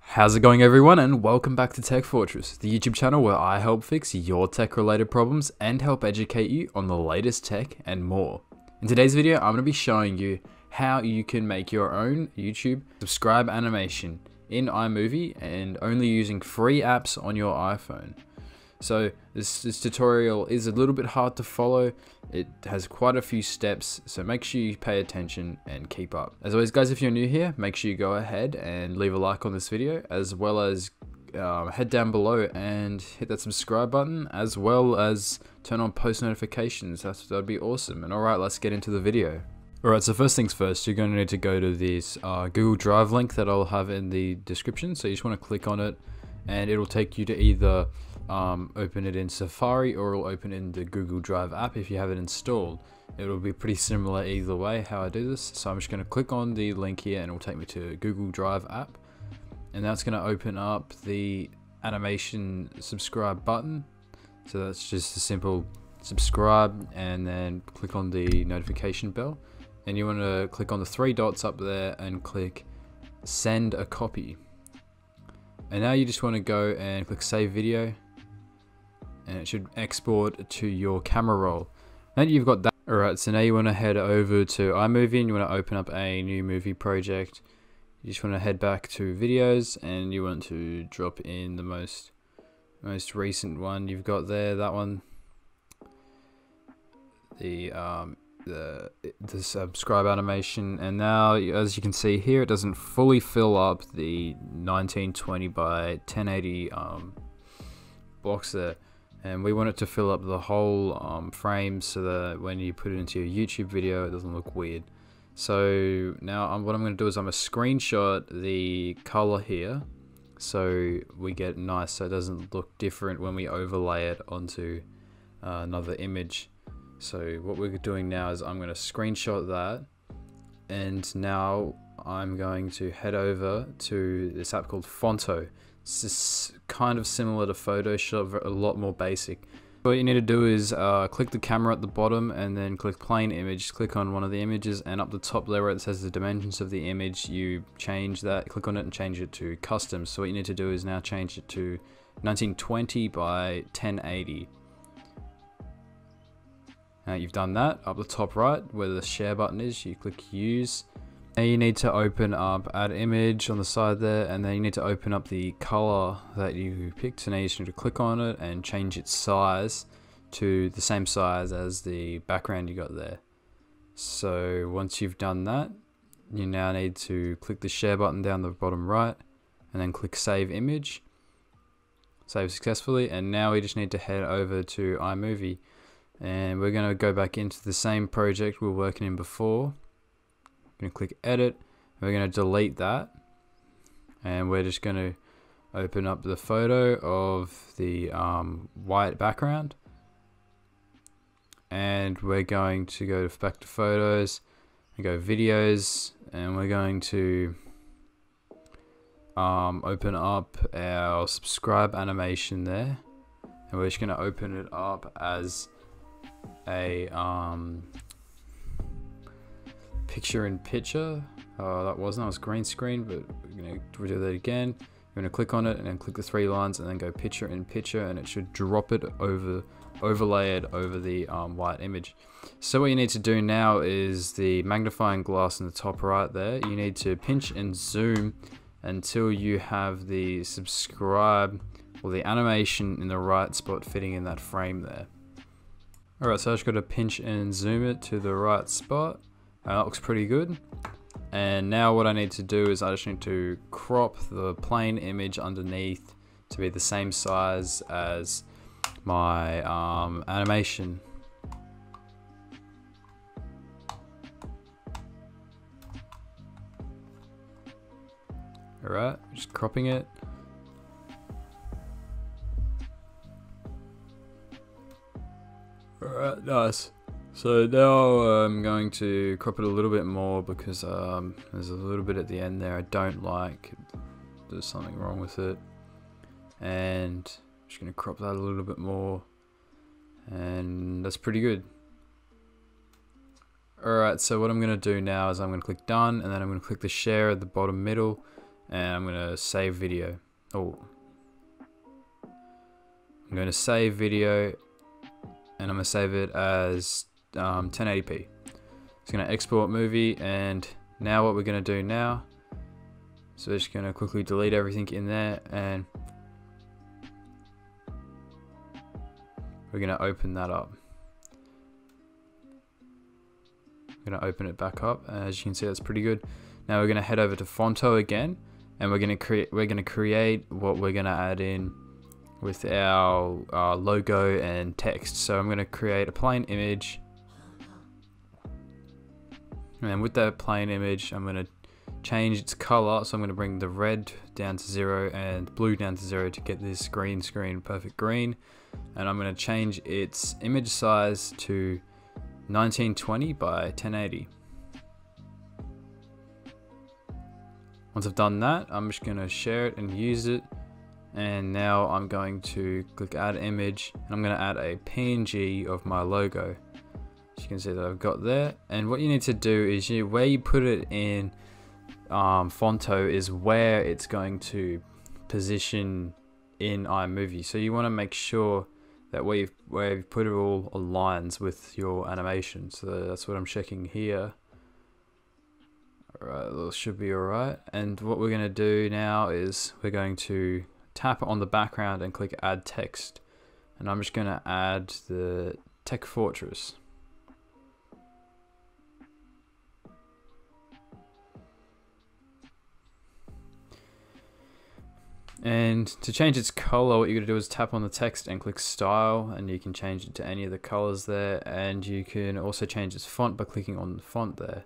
How's it going everyone, and welcome back to Tech Fortress, the YouTube channel where I help fix your tech related problems and help educate you on the latest tech and more. In today's video, I'm going to be showing you how you can make your own YouTube subscribe animation in iMovie and only using free apps on your iPhone. So this tutorial is a little bit hard to follow. It has quite a few steps, so make sure you pay attention and keep up. As always guys, if you're new here, make sure you go ahead and leave a like on this video, as well as head down below and hit that subscribe button, as well as turn on post notifications. That'd be awesome. And all right, let's get into the video. Alright, so first things first, you're going to need to go to this Google Drive link that I'll have in the description. So you just want to click on it, and it'll take you to either open it in Safari, or it'll open in the Google Drive app if you have it installed. It'll be pretty similar either way how I do this. So I'm just going to click on the link here and it'll take me to Google Drive app. And that's going to open up the animation subscribe button. So that's just a simple subscribe, and then click on the notification bell. And you want to click on the three dots up there and click send a copy. And now you just want to go and click save video, and it should export to your camera roll. Now you've got that. Alright, so now you want to head over to iMovie and you want to open up a new movie project. You just want to head back to videos and you want to drop in the most recent one you've got there, that one. The subscribe animation, and now as you can see here, it doesn't fully fill up the 1920 by 1080 blocks there, and we want it to fill up the whole frame so that when you put it into your YouTube video, it doesn't look weird. So now what I'm going to do is I'm going to screenshot the color here so we get nice, so it doesn't look different when we overlay it onto another image. So what we're doing now is I'm going to screenshot that, and now I'm going to head over to this app called Fonto. This is kind of similar to Photoshop, a lot more basic. What you need to do is click the camera at the bottom and then click plain image, click on one of the images, and up the top there where it says the dimensions of the image, you change that, click on it and change it to custom. So what you need to do is now change it to 1920 by 1080. Now you've done that, up the top right where the share button is, you click use. Now you need to open up add image on the side there, and then you need to open up the color that you picked. So now you just need to click on it and change its size to the same size as the background you got there. So once you've done that, you now need to click the share button down the bottom right and then click save image. Save successfully, and now we just need to head over to iMovie. And we're going to go back into the same project we were working in before. I'm going to click edit. We're going to delete that. And we're just going to open up the photo of the white background. And we're going to go back to photos and go videos. And we're going to open up our subscribe animation there. And we're just going to open it up as a picture in picture. That was green screen, but we're going to do that again. You're going to click on it and then click the three lines and then go picture in picture, and it should drop it over, overlay it over the white image. So what you need to do now is the magnifying glass in the top right there, you need to pinch and zoom until you have the subscribe or the animation in the right spot fitting in that frame there. Alright, so I just got to pinch and zoom it to the right spot. That looks pretty good. And now what I need to do is I just need to crop the plain image underneath to be the same size as my animation. Alright, just cropping it. Alright, nice. So now I'm going to crop it a little bit more because there's a little bit at the end there I don't like. There's something wrong with it. And I'm just going to crop that a little bit more. And that's pretty good. Alright, so what I'm going to do now is I'm going to click done, and then I'm going to click the share at the bottom middle, and I'm going to save video. Oh, I'm going to save video, and I'm going to save it as 1080p. It's going to export movie, and now what we're going to do now, so we're just going to quickly delete everything in there, and we're going to open that up. I'm going to open it back up. As you can see, that's pretty good. Now we're going to head over to Fonto again, and we're going to create what we're going to add in with our logo and text. So I'm going to create a plain image, and with that plain image, I'm going to change its color. So I'm going to bring the red down to 0 and blue down to 0 to get this green screen, perfect green. And I'm going to change its image size to 1920 by 1080. Once I've done that, I'm just going to share it and use it. And now I'm going to click add image, and I'm going to add a PNG of my logo, as you can see that I've got there. And what you need to do is where you put it in Fonto is where it's going to position in iMovie. So you want to make sure that where you've put it all aligns with your animation. So that's what I'm checking here. Alright, that should be alright. And what we're going to do now is we're going to tap on the background and click add text. And I'm just going to add the Tech Fortress. And to change its color, what you're going to do is tap on the text and click style, and you can change it to any of the colors there. And you can also change its font by clicking on the font there.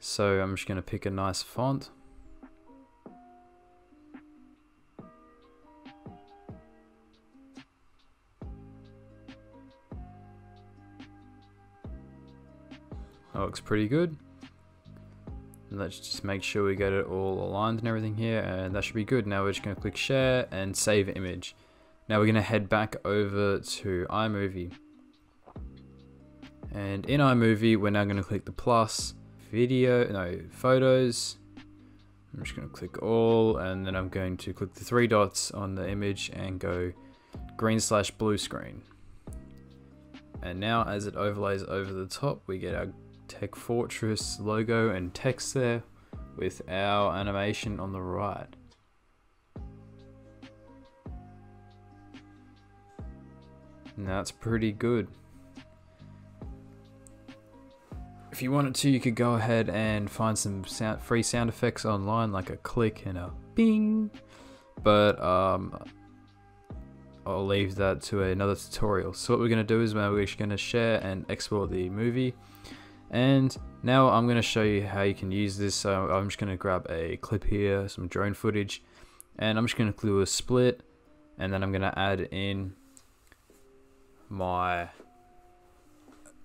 So I'm just going to pick a nice font. That looks pretty good. Let's just make sure we get it all aligned and everything here, and that should be good. Now we're just going to click share and save image. Now we're going to head back over to iMovie, and in iMovie we're now going to click the plus photos. I'm just going to click all, and then I'm going to click the three dots on the image and go green/blue screen. And now as it overlays over the top, we get our Tech Fortress logo and text there with our animation on the right. And that's pretty good. If you wanted to, you could go ahead and find some free sound effects online, like a click and a bing, but I'll leave that to another tutorial. So what we're going to do is we're just going to share and export the movie. And now I'm going to show you how you can use this. So I'm just going to grab a clip here, some drone footage, and I'm just going to do a split, and then I'm going to add in my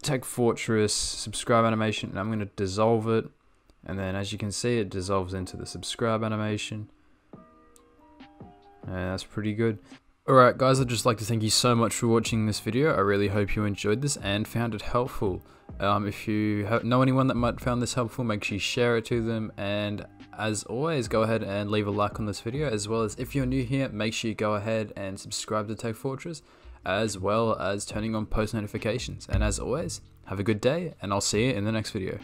Tech Fortress subscribe animation, and I'm going to dissolve it. And then as you can see, it dissolves into the subscribe animation, and that's pretty good. Alright guys, I'd just like to thank you so much for watching this video. I really hope you enjoyed this and found it helpful. If you know anyone that might found this helpful, make sure you share it to them. And as always, go ahead and leave a like on this video, as well as if you're new here, make sure you go ahead and subscribe to Tech Fortress, as well as turning on post notifications. And as always, have a good day, and I'll see you in the next video.